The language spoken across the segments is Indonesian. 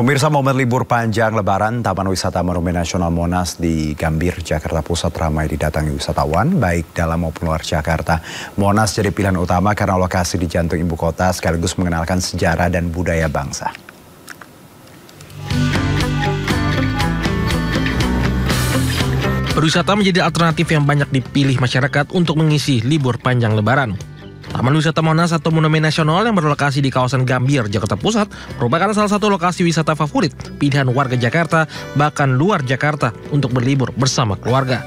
Pemirsa, momen libur panjang Lebaran, Taman Wisata Monumen Nasional Monas di Gambir, Jakarta Pusat ramai didatangi wisatawan, baik dalam maupun luar Jakarta. Monas jadi pilihan utama karena lokasi di jantung ibu kota sekaligus mengenalkan sejarah dan budaya bangsa. Berwisata menjadi alternatif yang banyak dipilih masyarakat untuk mengisi libur panjang Lebaran. Taman Wisata Monas atau Monumen Nasional yang berlokasi di kawasan Gambir, Jakarta Pusat, merupakan salah satu lokasi wisata favorit pilihan warga Jakarta, bahkan luar Jakarta, untuk berlibur bersama keluarga.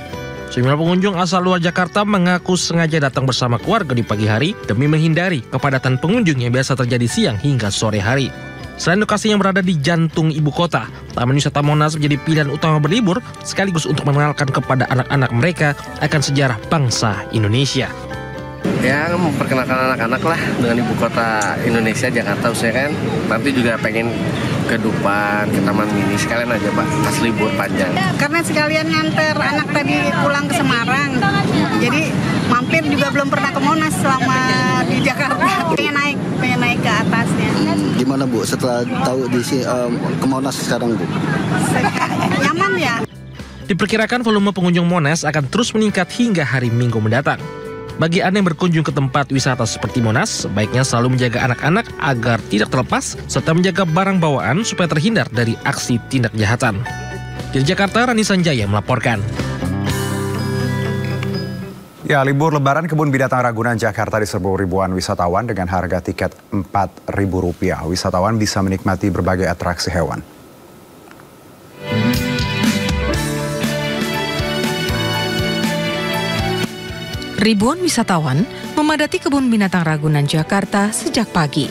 Sejumlah pengunjung asal luar Jakarta mengaku sengaja datang bersama keluarga di pagi hari demi menghindari kepadatan pengunjung yang biasa terjadi siang hingga sore hari. Selain lokasi yang berada di jantung ibu kota, Taman Wisata Monas menjadi pilihan utama berlibur sekaligus untuk mengenalkan kepada anak-anak mereka akan sejarah bangsa Indonesia. Ya, memperkenalkan anak-anak lah dengan ibu kota Indonesia, Jakarta khususnya kan. Nanti juga pengen ke Dufan, ke Taman Mini, sekalian aja Pak, pas libur panjang. Ya, karena sekalian nganter anak tadi pulang ke Semarang, jadi mampir juga belum pernah ke Monas selama di Jakarta. Pengen naik ke atasnya. Gimana Bu, setelah tahu di ke Monas sekarang Bu? Nyaman ya. Diperkirakan volume pengunjung Monas akan terus meningkat hingga hari Minggu mendatang. Bagi Anda yang berkunjung ke tempat wisata seperti Monas, sebaiknya selalu menjaga anak-anak agar tidak terlepas, serta menjaga barang bawaan supaya terhindar dari aksi tindak kejahatan. Dari Jakarta, Rani Sanjaya melaporkan. Ya, libur Lebaran Kebun Binatang Ragunan Jakarta diserbu ribuan wisatawan dengan harga tiket Rp4.000. Wisatawan bisa menikmati berbagai atraksi hewan. Ribuan wisatawan memadati Kebun Binatang Ragunan Jakarta sejak pagi.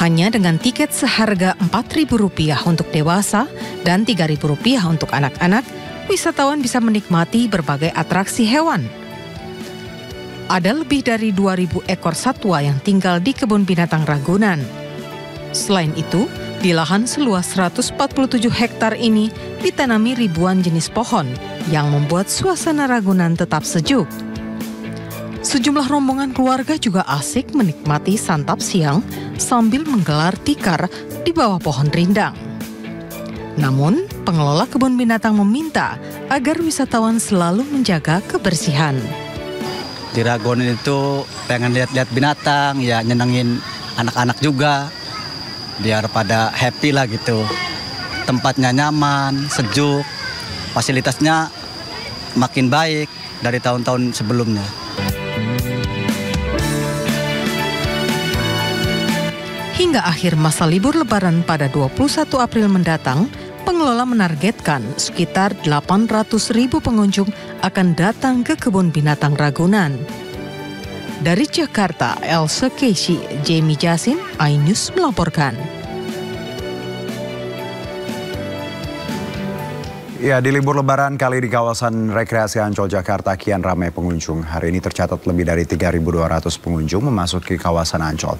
Hanya dengan tiket seharga Rp4.000 untuk dewasa dan Rp3.000 untuk anak-anak, wisatawan bisa menikmati berbagai atraksi hewan. Ada lebih dari 2.000 ekor satwa yang tinggal di Kebun Binatang Ragunan. Selain itu, di lahan seluas 147 hektar ini ditanami ribuan jenis pohon yang membuat suasana Ragunan tetap sejuk. Sejumlah rombongan keluarga juga asik menikmati santap siang sambil menggelar tikar di bawah pohon rindang. Namun, pengelola kebun binatang meminta agar wisatawan selalu menjaga kebersihan. Di Ragunan itu pengen lihat-lihat binatang, ya nyenengin anak-anak juga, biar pada happy lah gitu. Tempatnya nyaman, sejuk, fasilitasnya makin baik dari tahun-tahun sebelumnya. Hingga akhir masa libur Lebaran pada 21 April mendatang, pengelola menargetkan sekitar 800.000 pengunjung akan datang ke Kebun Binatang Ragunan. Dari Jakarta, Elsa Keshi, Jamie Jasin, iNews melaporkan. Ya, di libur Lebaran kali di kawasan rekreasi Ancol Jakarta kian ramai pengunjung. Hari ini tercatat lebih dari 3.200 pengunjung memasuki kawasan Ancol.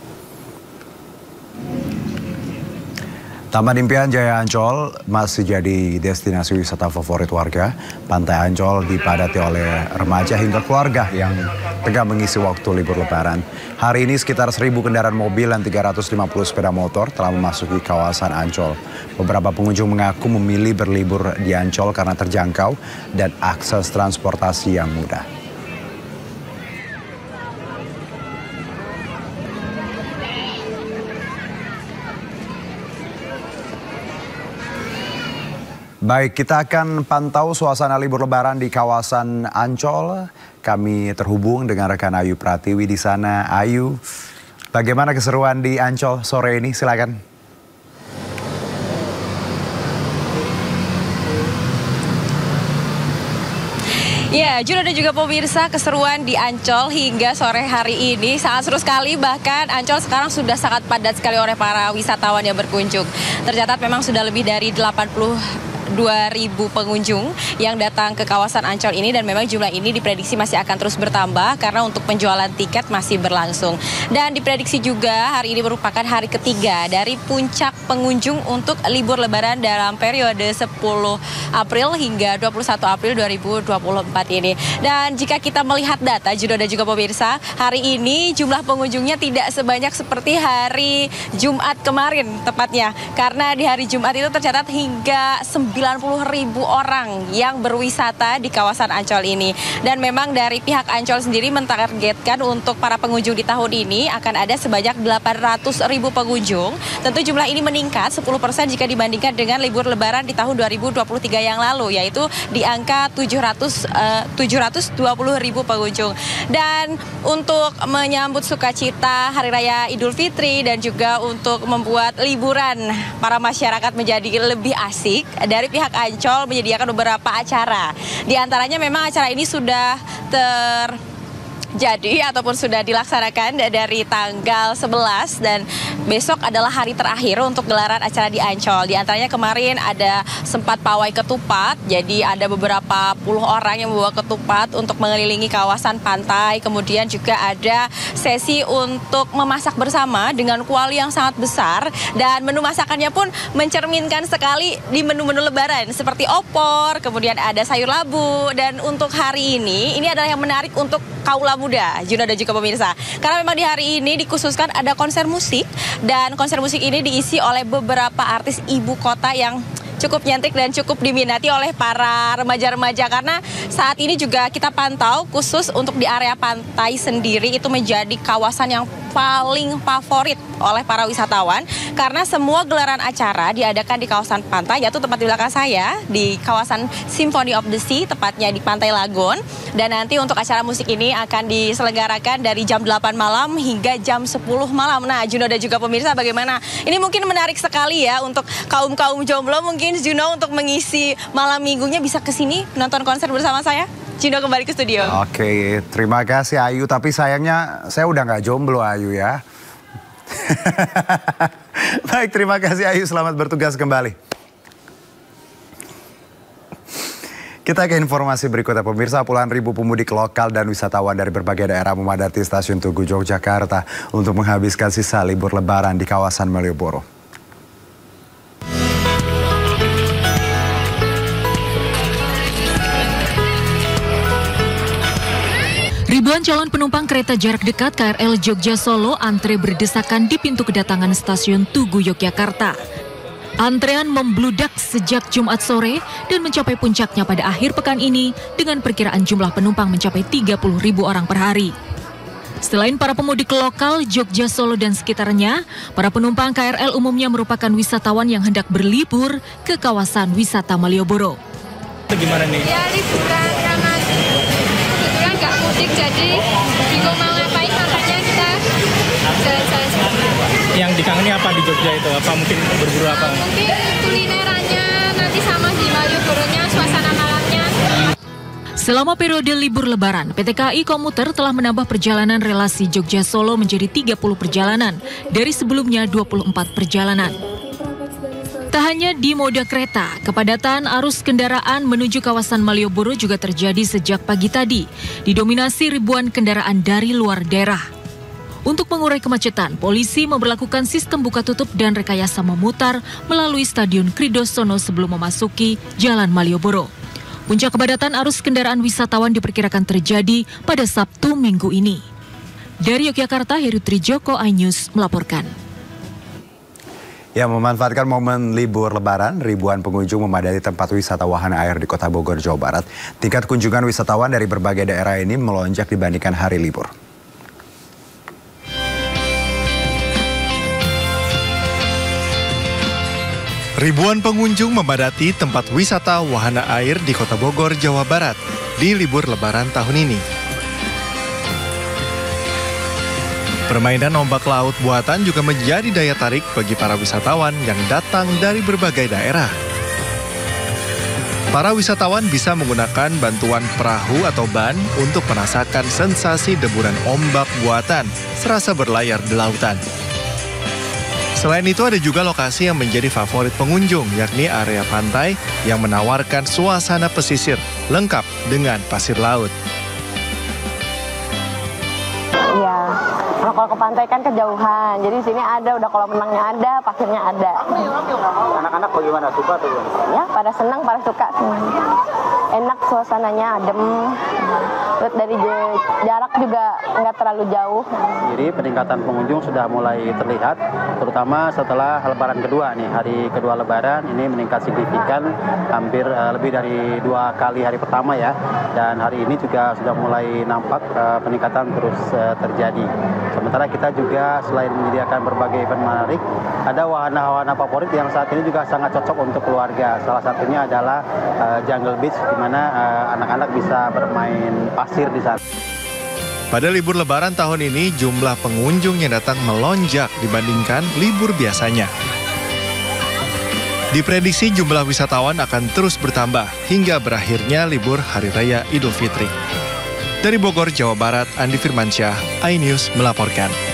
Taman Impian Jaya Ancol masih jadi destinasi wisata favorit warga. Pantai Ancol dipadati oleh remaja hingga keluarga yang tengah mengisi waktu libur Lebaran. Hari ini sekitar 1.000 kendaraan mobil dan 350 sepeda motor telah memasuki kawasan Ancol. Beberapa pengunjung mengaku memilih berlibur di Ancol karena terjangkau dan akses transportasi yang mudah. Baik, kita akan pantau suasana libur Lebaran di kawasan Ancol. Kami terhubung dengan rekan Ayu Pratiwi di sana. Ayu, bagaimana keseruan di Ancol sore ini? Silakan. Ya, Jun dan juga pemirsa, keseruan di Ancol hingga sore hari ini sangat seru sekali. Bahkan Ancol sekarang sudah sangat padat sekali oleh para wisatawan yang berkunjung. Tercatat memang sudah lebih dari 80 2.000 pengunjung yang datang ke kawasan Ancol ini, dan memang jumlah ini diprediksi masih akan terus bertambah karena untuk penjualan tiket masih berlangsung. Dan diprediksi juga hari ini merupakan hari ketiga dari puncak pengunjung untuk libur Lebaran dalam periode 10 April hingga 21 April 2024 ini. Dan jika kita melihat data, Juno dan juga pemirsa, hari ini jumlah pengunjungnya tidak sebanyak seperti hari Jumat kemarin tepatnya, karena di hari Jumat itu tercatat hingga 90.000 orang yang berwisata di kawasan Ancol ini. Dan memang dari pihak Ancol sendiri mentargetkan untuk para pengunjung di tahun ini akan ada sebanyak 800.000 pengunjung. Tentu jumlah ini meningkat 10% jika dibandingkan dengan libur Lebaran di tahun 2023 yang lalu, yaitu di angka 720.000 pengunjung. Dan untuk menyambut sukacita Hari Raya Idul Fitri dan juga untuk membuat liburan para masyarakat menjadi lebih asik, dari pihak Ancol menyediakan beberapa acara. Di antaranya memang acara ini sudah terjadi ataupun sudah dilaksanakan dari tanggal 11 dan besok adalah hari terakhir untuk gelaran acara di Ancol. Di antaranya kemarin ada sempat pawai ketupat, jadi ada beberapa puluh orang yang membawa ketupat untuk mengelilingi kawasan pantai. Kemudian juga ada sesi untuk memasak bersama dengan kuali yang sangat besar, dan menu masakannya pun mencerminkan sekali di menu-menu Lebaran seperti opor, kemudian ada sayur labu. Dan untuk hari ini adalah yang menarik untuk kaula muda, Juno dan juga pemirsa, karena memang di hari ini dikhususkan ada konser musik, dan konser musik ini diisi oleh beberapa artis ibu kota yang cukup nyantik dan cukup diminati oleh para remaja-remaja, karena saat ini juga kita pantau khusus untuk di area pantai sendiri itu menjadi kawasan yang paling favorit oleh para wisatawan, karena semua gelaran acara diadakan di kawasan pantai, yaitu tempat di belakang saya, di kawasan Symphony of the Sea, tepatnya di Pantai Lagun. Dan nanti untuk acara musik ini akan diselenggarakan dari jam 8 malam hingga jam 10 malam. Nah, Juno dan juga pemirsa, bagaimana? Ini mungkin menarik sekali ya untuk kaum-kaum jomblo mungkin, Juno, untuk mengisi malam minggunya bisa ke sini nonton konser bersama saya. Juno, kembali ke studio. Oke, terima kasih Ayu. Tapi sayangnya saya udah nggak jomblo, Ayu ya. Baik, terima kasih Ayu. Selamat bertugas kembali. Kita ke informasi berikutnya, pemirsa. Puluhan ribu pemudik lokal dan wisatawan dari berbagai daerah memadati Stasiun Tugu Yogyakarta untuk menghabiskan sisa libur Lebaran di kawasan Malioboro. Ribuan calon penumpang kereta jarak dekat KRL Jogja Solo antre berdesakan di pintu kedatangan Stasiun Tugu Yogyakarta. Antrean membludak sejak Jumat sore dan mencapai puncaknya pada akhir pekan ini dengan perkiraan jumlah penumpang mencapai 30.000 orang per hari. Selain para pemudik lokal Jogja Solo dan sekitarnya, para penumpang KRL umumnya merupakan wisatawan yang hendak berlibur ke kawasan wisata Malioboro. Gimana nih? Ya, liburan jadi bingung mau ngapain, makanya kita jalan-jalan seperti itu. Yang dikangeni apa di Jogja itu? Apa mungkin berburu apa? Mungkin kulinerannya, nanti sama di Malioboronya, suasana malamnya. Selama periode libur Lebaran, PT KAI Komuter telah menambah perjalanan relasi Jogja Solo menjadi 30 perjalanan dari sebelumnya 24 perjalanan. Tak hanya di moda kereta, kepadatan arus kendaraan menuju kawasan Malioboro juga terjadi sejak pagi tadi, didominasi ribuan kendaraan dari luar daerah. Untuk mengurai kemacetan, polisi memberlakukan sistem buka tutup dan rekayasa memutar melalui Stadion Kridosono sebelum memasuki Jalan Malioboro. Puncak kepadatan arus kendaraan wisatawan diperkirakan terjadi pada Sabtu minggu ini. Dari Yogyakarta, Heru Trijoko, iNews melaporkan. Ya, memanfaatkan momen libur Lebaran, ribuan pengunjung memadati tempat wisata wahana air di Kota Bogor, Jawa Barat. Tingkat kunjungan wisatawan dari berbagai daerah ini melonjak dibandingkan hari libur. Ribuan pengunjung memadati tempat wisata wahana air di Kota Bogor, Jawa Barat di libur Lebaran tahun ini. Permainan ombak laut buatan juga menjadi daya tarik bagi para wisatawan yang datang dari berbagai daerah. Para wisatawan bisa menggunakan bantuan perahu atau ban untuk merasakan sensasi deburan ombak buatan serasa berlayar di lautan. Selain itu ada juga lokasi yang menjadi favorit pengunjung, yakni area pantai yang menawarkan suasana pesisir lengkap dengan pasir laut. Iya, kalau ke pantai kan kejauhan, jadi di sini ada, udah kolam renangnya ada, pasirnya ada. Anak-anak bagaimana, suka atau gimana? Ya, pada senang, pada suka. Enak suasananya, adem. Terus dari jarak juga nggak terlalu jauh. Jadi peningkatan pengunjung sudah mulai terlihat, terutama setelah Lebaran kedua nih. Hari kedua Lebaran ini meningkat signifikan, hampir lebih dari 2 kali hari pertama ya. Dan hari ini juga sudah mulai nampak peningkatan terus terjadi. Sementara kita juga selain menyediakan berbagai event menarik, ada wahana-wahana favorit yang saat ini juga sangat cocok untuk keluarga. Salah satunya adalah Jungle Beach, di mana anak-anak bisa bermain pasir di sana. Pada libur Lebaran tahun ini, jumlah pengunjung yang datang melonjak dibandingkan libur biasanya. Diprediksi jumlah wisatawan akan terus bertambah hingga berakhirnya libur Hari Raya Idul Fitri. Dari Bogor, Jawa Barat, Andi Firmansyah, iNews melaporkan.